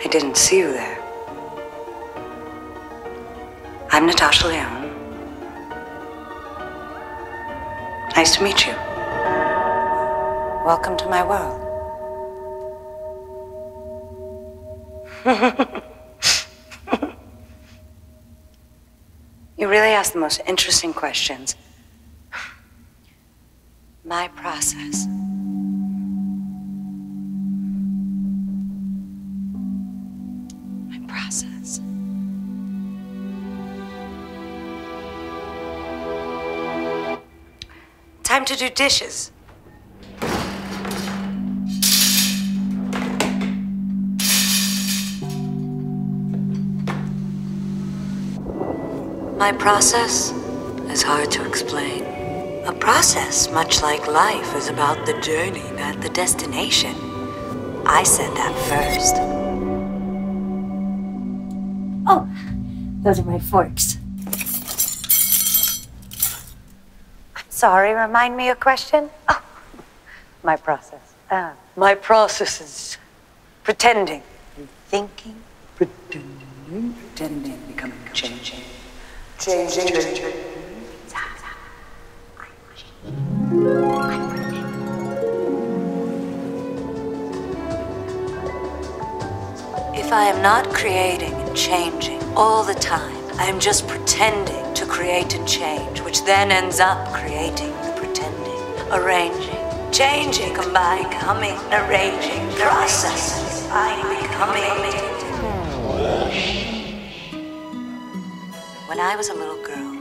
I didn't see you there. I'm Natasha Lyonne. Nice to meet you. Welcome to my world. You really ask the most interesting questions. My process. Time to do dishes. My process is hard to explain. A process, much like life, is about the journey, not the destination. I said that first. Oh, those are my forks. Sorry, remind me your question? Oh, my process. My process is pretending. And thinking. Pretending. Pretending. Becoming. Changing. Changing. Changing. I'm pretending. If I am not creating and changing all the time, I am just pretending to create and change, which then ends up creating the pretending, arranging, changing, combining, coming, arranging, processing, becoming. When I was a little girl,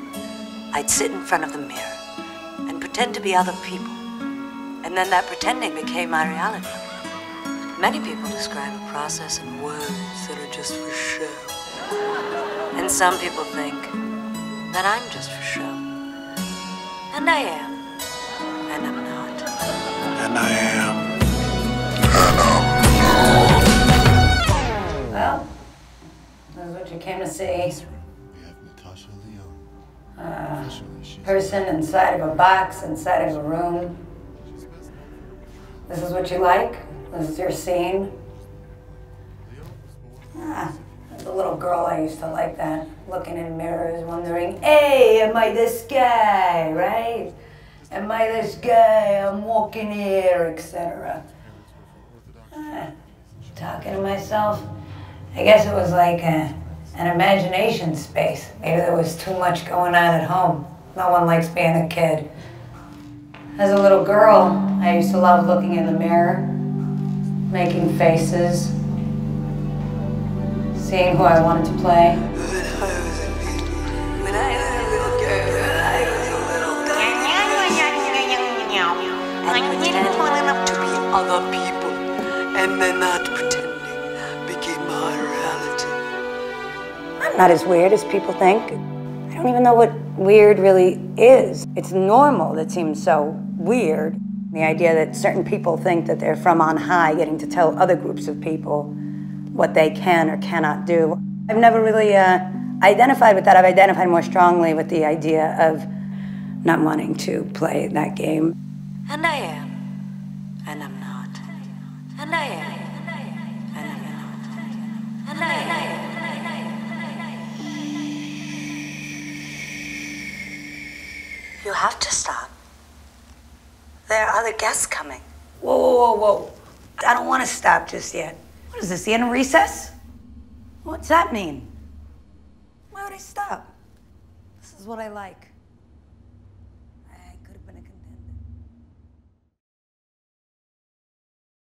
I'd sit in front of the mirror and pretend to be other people. And then that pretending became my reality. Many people describe a process in words that are just for show. And some people think, that I'm just for show. And I am. And I'm not. And I am. And I'm not. Well, that's what you came to see. We have Natasha Lyonne. Person inside of a box, inside of a room. This is what you like? This is your scene? As a little girl, I used to like that. Looking in mirrors, wondering, hey, am I this guy, right? Am I this guy? I'm walking here, etc. Talking to myself. I guess it was like an imagination space. Maybe there was too much going on at home. No one likes being a kid. As a little girl, I used to love looking in the mirror, making faces, seeing who I wanted to play. Other people, and they're not pretending, became my reality. I'm not as weird as people think. I don't even know what weird really is. It's normal that seems so weird. The idea that certain people think that they're from on high, getting to tell other groups of people what they can or cannot do. I've never really identified with that. I've identified more strongly with the idea of not wanting to play that game. And I am. And I'm not. And I am. And I'm not. And I am. You have to stop. There are other guests coming. Whoa, whoa, whoa, whoa. I don't want to stop just yet. What is this, the end of recess? What's that mean? Why would I stop? This is what I like.